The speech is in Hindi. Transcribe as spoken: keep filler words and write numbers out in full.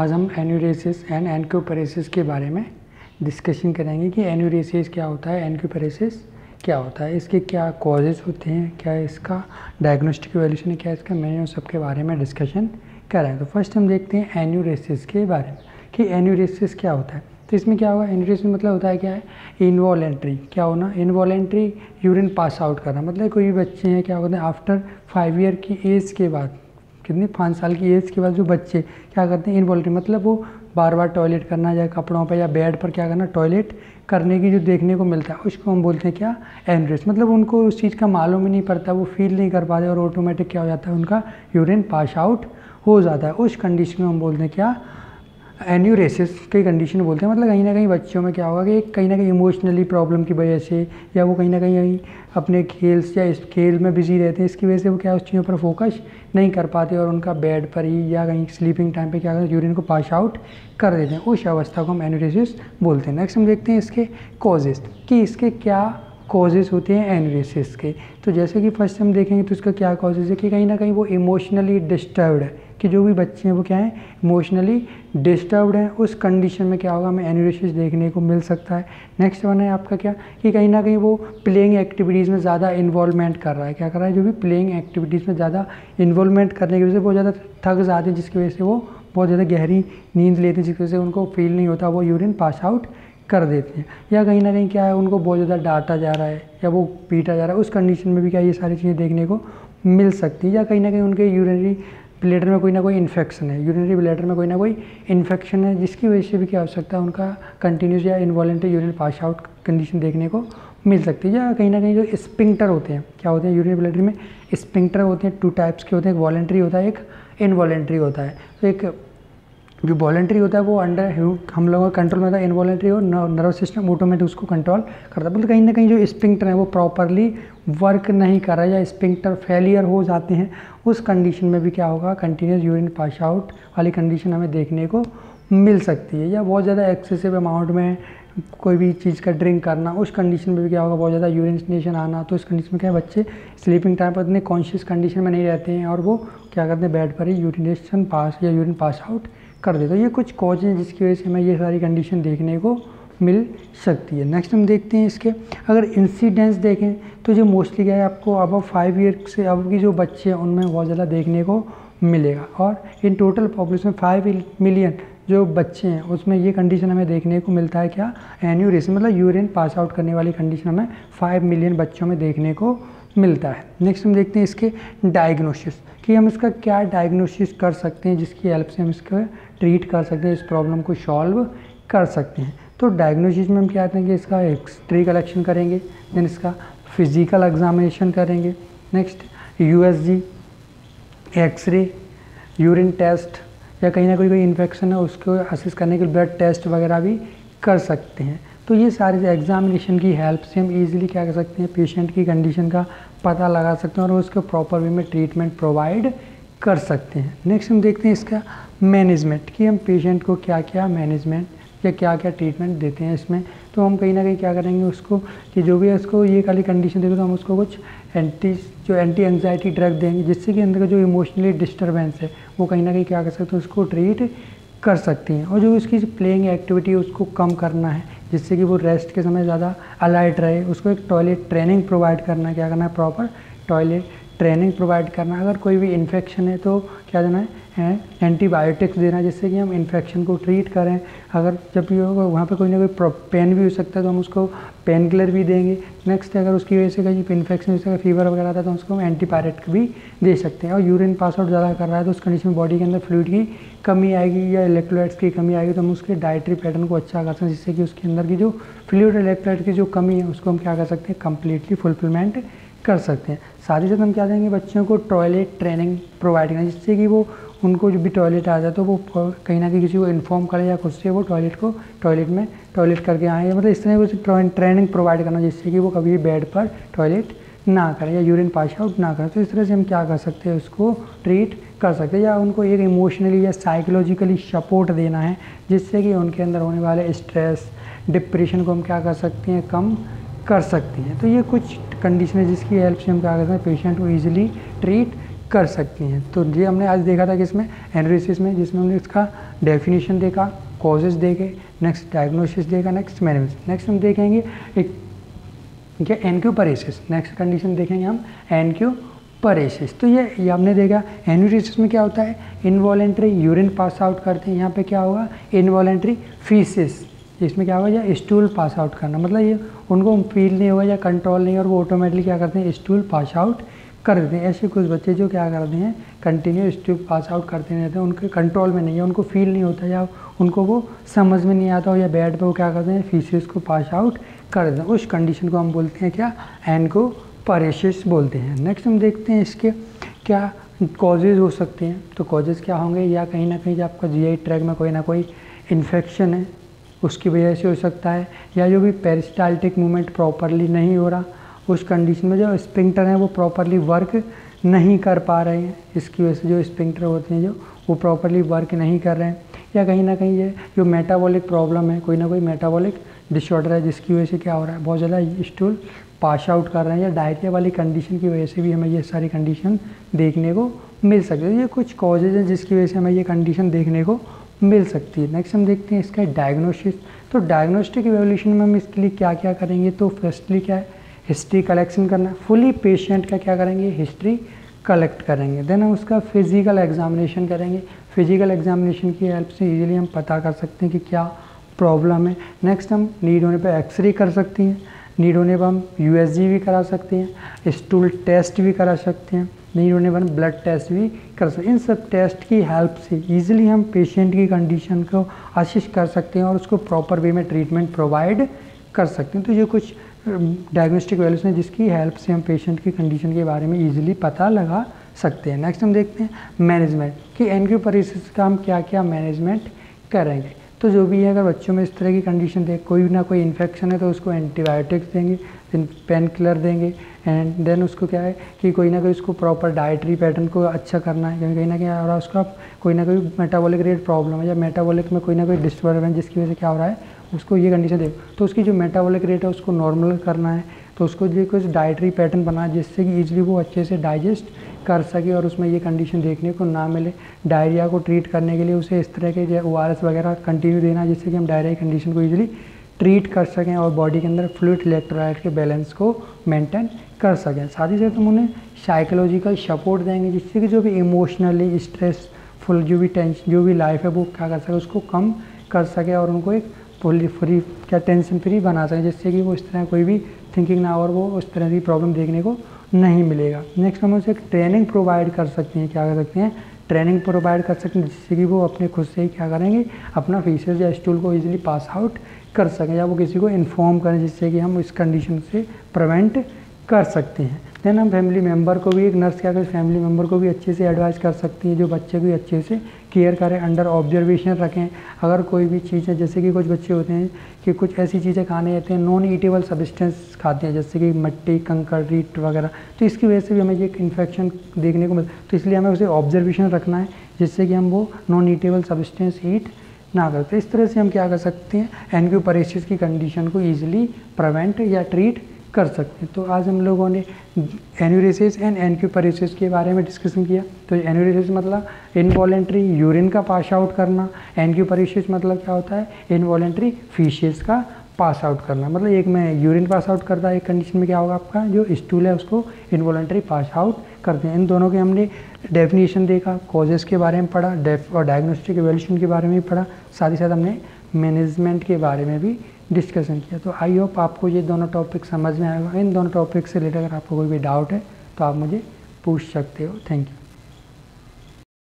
आज हम एन्यूरेसिस एंड एनक्यूपरेसिस के बारे में डिस्कशन करेंगे कि एन्यूरेसिस क्या होता है, एनक्यूपरेसिस क्या होता है, इसके क्या कॉजेज़ होते हैं, क्या इसका डायग्नोस्टिक वैल्यूशन, क्या इसका मेन्यू, सबके बारे में डिस्कशन करें। तो फर्स्ट हम देखते हैं एन्यूरेसिस के बारे में कि एन्यूरेसिस क्या होता है। तो इसमें क्या होगा, एन्यूरेसिस मतलब होता है क्या है, इन्वॉलेंट्री, क्या होना, इन्वॉलेंट्री यूरिन पास आउट करना। मतलब कोई भी बच्चे हैं क्या होते हैं, आफ्टर फाइव ईयर की एज के बाद, कितने पाँच साल की एज के बाद जो बच्चे क्या करते हैं, इन्वॉलेंट्री मतलब वो बार बार टॉयलेट करना या कपड़ों पर या बेड पर क्या करना, टॉयलेट करने की जो देखने को मिलता है उसको हम बोलते हैं क्या, एन्यूरेसिस। मतलब उनको उस चीज़ का मालूम ही नहीं पड़ता, वो फील नहीं कर पाते और ऑटोमेटिक क्या हो जाता है, उनका यूरिन पास आउट हो जाता है। उस कंडीशन में हम बोलते हैं क्या, एन्यूरेसिस की कंडीशन बोलते हैं। मतलब कहीं ना कहीं बच्चों में क्या होगा कि कहीं ना कहीं इमोशनली प्रॉब्लम की वजह से या वो कहीं ना कहीं अपने खेल या इस खेल में बिजी रहते हैं, इसकी वजह से वो क्या उस चीज़ों पर फोकस नहीं कर पाते और उनका बेड पर ही या कहीं स्लीपिंग टाइम पे क्या करते हैं, यूरिन को पास आउट कर देते हैं। उस अवस्था को हम एन्यूरेसिस बोलते हैं। नेक्स्ट हम देखते हैं इसके कॉजेज़ कि इसके क्या कॉजेज़ होते हैं एन्यूरेसिस के। तो जैसे कि फर्स्ट हम देखेंगे तो इसका क्या कॉजेज़ है कि कहीं ना कहीं वो इमोशनली डिस्टर्ब्ड है, कि जो भी बच्चे हैं वो क्या हैं, इमोशनली डिस्टर्ब्ड हैं। उस कंडीशन में क्या होगा, हमें एन्यूरेसिस देखने को मिल सकता है। नेक्स्ट वन है आपका क्या कि कहीं ना कहीं वो प्लेइंग एक्टिविटीज़ में ज़्यादा इन्वॉल्वमेंट कर रहा है, क्या कर रहा है, जो भी प्लेइंग एक्टिविटीज़ में ज़्यादा इन्वॉल्वमेंट करने की वजह से बहुत ज़्यादा थक जाते हैं, जिसकी वजह से वो बहुत ज़्यादा गहरी नींद लेते हैं, जिसकी वजह से उनको फील नहीं होता, वो यूरिन पास आउट कर देते हैं। या कहीं ना कहीं क्या है, उनको बहुत ज़्यादा डांटा जा रहा है या वो पीटा जा रहा है, उस कंडीशन में भी क्या ये सारी चीज़ें देखने को मिल सकती है। या कहीं ना कहीं उनके यूरिनरी ब्लैडर में कोई ना कोई इन्फेक्शन है, यूरिनरी ब्लैडर में कोई ना कोई इन्फेक्शन है, जिसकी वजह से भी क्या हो सकता है, उनका कंटिन्यूस या involuntary urine pass out condition देखने को मिल सकती है। या कहीं ना कहीं जो स्पिंक्टर होते हैं, क्या होते हैं, यूरिनरी ब्लैडर में स्पिंक्टर होते हैं, टू टाइप्स के होते हैं, एक वॉलेंट्री होता है, एक इन्वॉलेंट्री होता है। तो एक जो वॉलेंट्री होता है वो अंडर हम लोगों का कंट्रोल में होता है, इन्वॉलेंट्री और नर्वस सिस्टम ऑटोमेटिक उसको कंट्रोल करता है। मतलब कहीं ना कहीं जो स्पिंक्टर है वो प्रॉपरली वर्क नहीं कर रहा है या स्पिंक्टर फेलियर हो जाते हैं। उस कंडीशन में भी क्या होगा, कंटिन्यूस यूरिन पास आउट वाली कंडीशन हमें देखने को मिल सकती है। या बहुत ज़्यादा एक्सेसिव अमाउंट में कोई भी चीज़ का ड्रिंक करना, उस कंडीशन में भी क्या होगा, बहुत ज़्यादा यूरिनेशन आना। तो इस कंडीशन में क्या है, बच्चे स्लीपिंग टाइम पर इतने कॉन्शियस कंडीशन में नहीं रहते हैं और वो क्या करते हैं, बेड पर ही यूरिनेशन पास या यूरिन पास आउट कर देते। तो ये कुछ कॉजेज हैं जिसकी वजह से हमें ये सारी कंडीशन देखने को मिल सकती है। नेक्स्ट हम देखते हैं इसके अगर इंसिडेंस देखें तो जो मोस्टली क्या है, आपको अब फाइव ईयर से अब की जो बच्चे हैं उनमें बहुत ज़्यादा देखने को मिलेगा और इन टोटल पॉपुलेशन में फाइव मिलियन जो बच्चे हैं उसमें ये कंडीशन हमें देखने को मिलता है क्या, एन्यूरेसिस। मतलब यूरिन पास आउट करने वाली कंडीशन हमें फाइव मिलियन बच्चों में देखने को मिलता है। नेक्स्ट हम देखते हैं इसके डायग्नोसिस कि हम इसका क्या डायग्नोसिस कर सकते हैं, जिसकी हेल्प से हम इसका ट्रीट कर सकते हैं, इस प्रॉब्लम को सॉल्व कर सकते हैं। तो डायग्नोसिस में हम क्या कहते हैं कि इसका एक्सरे कलेक्शन करेंगे, देन इसका फिजिकल एग्जामिनेशन करेंगे, next USG, x ray, urine test, या कहीं ना कहीं कोई इन्फेक्शन है उसको असेस करने के लिए ब्लड टेस्ट वगैरह भी कर सकते हैं। तो ये सारे एग्जामिनेशन की हेल्प से हम इजीली क्या कर सकते हैं, पेशेंट की कंडीशन का पता लगा सकते हैं और उसको प्रॉपर वे में ट्रीटमेंट प्रोवाइड कर सकते हैं। नेक्स्ट हम देखते हैं इसका मैनेजमेंट कि हम पेशेंट को क्या क्या मैनेजमेंट या क्या क्या ट्रीटमेंट देते हैं इसमें। तो हम कहीं ना कहीं क्या करेंगे उसको कि जो भी उसको ये खाली कंडीशन देते तो हम उसको कुछ एंटी जो एंटी एंग्जाइटी ड्रग देंगे, जिससे कि अंदर का जो इमोशनली डिस्टर्बेंस है वो कहीं ना कहीं क्या कर सकते हैं, उसको ट्रीट कर सकती हैं। और जो उसकी प्लेइंग एक्टिविटी है उसको कम करना है, जिससे कि वो रेस्ट के समय ज़्यादा अलर्ट रहे, उसको एक टॉयलेट ट्रेनिंग प्रोवाइड करना, क्या करना है, प्रॉपर टॉयलेट ट्रेनिंग प्रोवाइड करना। अगर कोई भी इन्फेक्शन है तो क्या देना है, एंटीबायोटिक्स देना, जिससे कि हम इन्फेक्शन को ट्रीट करें। अगर जब ये होगा वहाँ पर कोई ना कोई पेन भी हो सकता है तो हम उसको पेन किलर भी देंगे। नेक्स्ट अगर उसकी वजह से कहीं इन्फेक्शन जैसे फीवर वगैरह आता है तो उसको हम एंटीबायोटिक भी दे सकते हैं। और यूरिन पास आउट ज़्यादा कर रहा है तो उस कंडीशन में बॉडी के अंदर फ्लूइड की कमी आएगी या इलेक्ट्रोलाइट्स की कमी आएगी, तो हम उसके डाइटरी पैटर्न को अच्छा कर सकते हैं, जिससे कि उसके अंदर की जो फ्लूइड इलेक्ट्रोलाइट की जो कमी है उसको हम क्या कर सकते हैं, कम्प्लीटली फुलफिलमेंट कर सकते हैं। साथ ही साथ हम क्या देंगे, बच्चों को टॉयलेट ट्रेनिंग प्रोवाइड करना, जिससे कि वो उनको जो भी टॉयलेट आ जाए तो वो कहीं ना कहीं किसी को इन्फॉर्म करें या खुद से वो टॉयलेट को टॉयलेट में टॉयलेट करके आए। मतलब इस तरह वो ट्रेनिंग प्रोवाइड करना, जिससे कि वो कभी बेड पर टॉयलेट ना करें या यूरिन पास आउट ना करें। तो इस तरह से हम क्या कर सकते हैं, उसको ट्रीट कर सकते हैं। या उनको एक इमोशनली या साइकोलॉजिकली सपोर्ट देना है, जिससे कि उनके अंदर होने वाले स्ट्रेस डिप्रेशन को हम क्या कर सकते हैं, कम कर सकती हैं। तो ये कुछ कंडीशन है जिसकी हेल्प से हम क्या करते हैं, पेशेंट को ईजिली ट्रीट कर सकती हैं। तो ये हमने आज देखा था कि इसमें एनुरेसिस में, जिसमें हमने इसका डेफिनेशन देखा, कॉजेज देखे, नेक्स्ट डायग्नोसिस देखा, नेक्स्ट मैनेजमेंट। नेक्स्ट हम देखेंगे एक क्या एनक्यूपरेसिस, नेक्स्ट कंडीशन देखेंगे हम एनक्यूपरेसिस। तो ये, ये हमने देखा एनुरेसिस में क्या होता है, इनवॉलेंट्री यूरिन पास आउट करते हैं, यहाँ पे क्या होगा इनवॉलेंट्री फीसिस, इसमें क्या होगा या स्टूल पास आउट करना, मतलब ये उनको फील नहीं होगा या कंट्रोल नहीं, और वो ऑटोमेटिकली क्या करते हैं स्टूल पास आउट कर देते हैं। ऐसे कुछ बच्चे जो क्या करते हैं कंटिन्यू स्टूल पास आउट करते रहते हैं, उनके कंट्रोल में नहीं है, उनको फील नहीं होता या उनको वो समझ में नहीं आता हो, या बेड पे वो क्या करते हैं फीसिस को पास आउट कर देते हैं। उस कंडीशन को हम बोलते हैं क्या एनकोपरेसिस बोलते हैं। नेक्स्ट हम देखते हैं इसके क्या कॉजेज़ हो सकते हैं। तो कॉजेज़ क्या होंगे, या कहीं ना कहीं आपका जी आई ट्रैक में कोई ना कोई इन्फेक्शन है उसकी वजह से हो सकता है, या जो भी पेरिस्टाल्टिक मूवमेंट प्रॉपरली नहीं हो रहा, उस कंडीशन में जो स्फिंक्टर हैं वो प्रॉपरली वर्क नहीं कर पा रहे हैं, इसकी वजह से जो स्फिंक्टर होते हैं जो वो प्रॉपरली वर्क नहीं कर रहे हैं, या कहीं ना कहीं ये जो मेटाबॉलिक प्रॉब्लम है, कोई ना कोई मेटाबॉलिक डिसऑर्डर है जिसकी वजह से क्या हो रहा है बहुत ज़्यादा स्टूल पास आउट कर रहे हैं, या डायरिया वाली कंडीशन की वजह से भी हमें ये सारी कंडीशन देखने को मिल सकती है। ये कुछ कॉजेज हैं जिसकी वजह से हमें ये कंडीशन देखने को मिल सकती है। नेक्स्ट हम देखते हैं इसका डायग्नोसिस। तो डायग्नोस्टिक इवोल्यूशन में हम इसके लिए क्या क्या करेंगे, तो फर्स्टली क्या है हिस्ट्री कलेक्शन करना, फुली पेशेंट का क्या करेंगे हिस्ट्री कलेक्ट करेंगे, देन हम उसका फिजिकल एग्जामिनेशन करेंगे, फिजिकल एग्जामिनेशन की हेल्प से इजीली हम पता कर सकते हैं कि क्या प्रॉब्लम है। नेक्स्ट हम नीड होने पर एक्सरे कर सकते हैं, नीड होने पर हम यूएसजी भी करा सकते हैं, स्टूल टेस्ट भी करा सकते हैं, नीड होने पर ब्लड टेस्ट भी कर सकते हैं। इन सब टेस्ट की हेल्प से इजीली हम पेशेंट की कंडीशन को असिस्ट कर सकते हैं और उसको प्रॉपर वे में ट्रीटमेंट प्रोवाइड कर सकते हैं। तो ये कुछ डायग्नोस्टिक वैल्यूज हैं जिसकी हेल्प से हम पेशेंट की कंडीशन के बारे में इजीली पता लगा सकते हैं। नेक्स्ट हम देखते हैं मैनेजमेंट कि एनक्यूपरेसिस का हम क्या क्या मैनेजमेंट करेंगे। तो जो भी है, अगर बच्चों में इस तरह की कंडीशन देख कोई ना कोई इन्फेक्शन है तो उसको एंटीबायोटिक्स देंगे, देन पेन किलर देंगे, एंड देन उसको क्या है कि कोई ना कोई उसको प्रॉपर डाइटरी पैटर्न को अच्छा करना है, क्योंकि कहीं ना कहीं और उसका कोई ना कोई मेटाबॉलिक रेट प्रॉब्लम है या मेटाबॉलिक में कोई ना कोई डिस्टर्बेंस जिसकी वजह से क्या हो रहा है उसको ये कंडीशन दे, तो उसकी जो मेटाबॉलिक रेट है उसको नॉर्मल करना है, तो उसको ये कुछ डाइटरी पैटर्न बना जिससे कि ईजिली वो अच्छे से डाइजेस्ट कर सके और उसमें ये कंडीशन देखने को ना मिले। डायरिया को ट्रीट करने के लिए उसे इस तरह के ओ आर एस वगैरह कंटिन्यू देना जिससे कि हम डायरिया कंडीशन को ईजिली ट्रीट कर सकें और बॉडी के अंदर फ्लूइड इलेक्ट्रोलाइट के बैलेंस को मेंटेन कर सकें। साथ ही साथ हम उन्हें साइकोलॉजिकल सपोर्ट देंगे जिससे कि जो भी इमोशनली स्ट्रेसफुल जो भी टेंशन जो भी लाइफ है वो क्या कर सके उसको कम कर सके और उनको एक फुली फ्री क्या टेंशन फ्री बना सकें जिससे कि वो इस तरह कोई भी थिंकिंग ना और वो उस तरह की प्रॉब्लम देखने को नहीं मिलेगा। नेक्स्ट हम उसे ट्रेनिंग प्रोवाइड कर सकते हैं, क्या कर सकते हैं ट्रेनिंग प्रोवाइड कर सकते हैं जिससे कि वो अपने खुद से ही क्या करेंगे अपना फीचर्स या स्टूल को इजीली पास आउट कर सकें, या वो किसी को इन्फॉर्म करें जिससे कि हम इस कंडीशन से प्रिवेंट कर सकते हैं। देन हम फैमिली मेम्बर को भी, एक नर्स क्या कर फैमिली मेम्बर को भी अच्छे से एडवाइस कर सकती है, जो बच्चे को भी अच्छे से केयर करें, अंडर ऑब्जर्वेशन रखें। अगर कोई भी चीज़ है जैसे कि कुछ बच्चे होते हैं कि कुछ ऐसी चीज़ें खाने रहते हैं नॉन ईटेबल सब्सटेंस खाते हैं जैसे कि मिट्टी कंकड़ रीट वगैरह, तो इसकी वजह से भी हमें ये इन्फेक्शन देखने को मिलता है। तो इसलिए हमें उसे ऑब्जर्वेशन रखना है जिससे कि हम वो नॉन ईटेबल सब्सटेंस ईट ना करते। इस तरह से हम क्या कर सकते हैं एनक्यूपरेसिस की कंडीशन को ईजिली प्रिवेंट या ट्रीट कर सकते हैं। तो आज हम लोगों ने एनुरेसिस एंड एनक्यूपरेसिस के बारे में डिस्कशन किया। तो एनुरेसिस मतलब इनवॉलेंट्री यूरिन का पास आउट करना, एनक्यूपरेसिस मतलब क्या होता है इनवॉलेंट्री फीसिस का पास आउट करना, मतलब एक में यूरिन पास आउट करता है, एक कंडीशन में क्या होगा आपका जो स्टूल है उसको इनवॉलेंट्री पास आउट करते हैं। इन दोनों के हमने डेफिनेशन देखा, कॉजेज़ के बारे में पढ़ा और डायग्नोस्टिक इवोल्यूशन के बारे में भी पढ़ा, साथ ही साथ हमने मैनेजमेंट के बारे में भी डिस्कशन किया। तो आई होप आपको ये दोनों टॉपिक समझ में आएगा। इन दोनों टॉपिक से रिलेटेड अगर आपको कोई भी डाउट है तो आप मुझे पूछ सकते हो। Thank you.